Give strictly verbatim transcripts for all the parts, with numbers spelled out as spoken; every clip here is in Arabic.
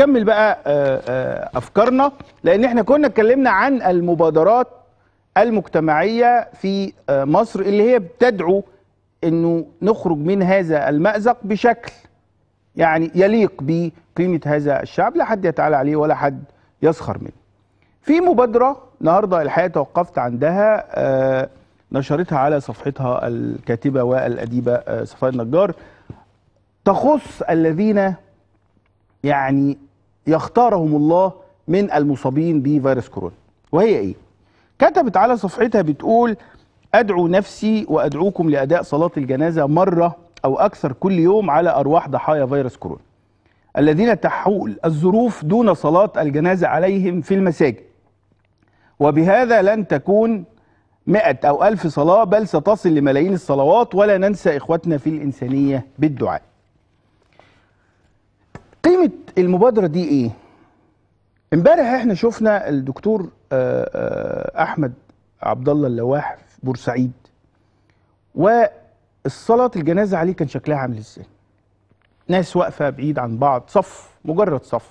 نكمل بقى أفكارنا، لأن احنا كنا اتكلمنا عن المبادرات المجتمعية في مصر اللي هي بتدعو أنه نخرج من هذا المأزق بشكل يعني يليق بقيمة هذا الشعب، لا حد يتعالى عليه ولا حد يسخر منه. في مبادرة النهارده الحقيقة توقفت عندها، نشرتها على صفحتها الكاتبة والأديبة صفاء النجار، تخص الذين يعني يختارهم الله من المصابين بفيروس كورونا. وهي ايه؟ كتبت على صفحتها بتقول: أدعو نفسي وأدعوكم لأداء صلاة الجنازة مرة أو أكثر كل يوم على أرواح ضحايا فيروس كورونا الذين تحول الظروف دون صلاة الجنازة عليهم في المساجد، وبهذا لن تكون مئة أو ألف صلاة بل ستصل لملايين الصلوات، ولا ننسى إخوتنا في الإنسانية بالدعاء. قيمة المبادرة دي إيه؟ امبارح إحنا شفنا الدكتور أحمد عبد الله اللواح في بورسعيد، والصلاة الجنازة عليه كان شكلها عامل إزاي؟ ناس واقفة بعيد عن بعض، صف، مجرد صف،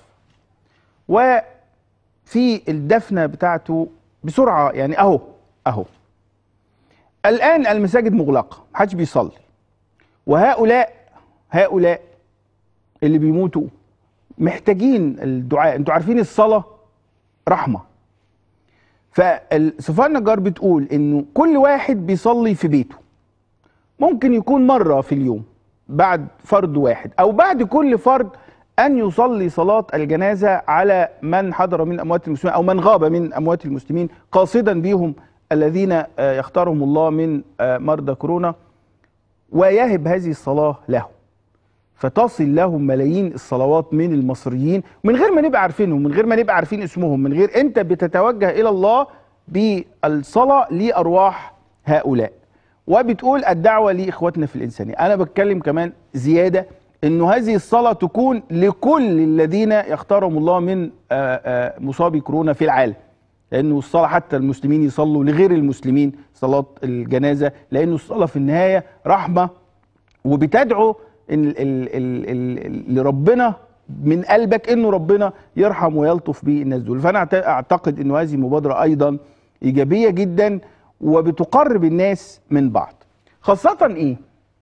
وفي الدفنة بتاعته بسرعة يعني أهو أهو. الآن المساجد مغلقة، محدش بيصلي، وهؤلاء هؤلاء اللي بيموتوا محتاجين الدعاء. انتوا عارفين الصلاة رحمة، فصفاء النجار بتقول انه كل واحد بيصلي في بيته، ممكن يكون مرة في اليوم بعد فرد واحد، او بعد كل فرد ان يصلي صلاة الجنازة على من حضر من اموات المسلمين او من غاب من اموات المسلمين، قاصدا بهم الذين يختارهم الله من مرضى كورونا، ويهب هذه الصلاة لهم، فتصل لهم ملايين الصلوات من المصريين من غير ما نبقى عارفينهم، من غير ما نبقى عارفين اسمهم، من غير، انت بتتوجه الى الله بالصلاة لأرواح هؤلاء. وبتقول الدعوة لإخواتنا في الإنسانية. أنا بتكلم كمان زيادة إنه هذه الصلاة تكون لكل الذين يختارهم الله من مصابي كورونا في العالم، لأنه الصلاة حتى المسلمين يصلوا لغير المسلمين صلاة الجنازة، لأنه الصلاة في النهاية رحمة، وبتدعو إن ال ال ال ال لربنا من قلبك إنه ربنا يرحم ويلطف بالناس دول. فأنا أعتقد إنه هذه مبادرة أيضا إيجابية جدا، وبتقرب الناس من بعض، خاصة إيه؟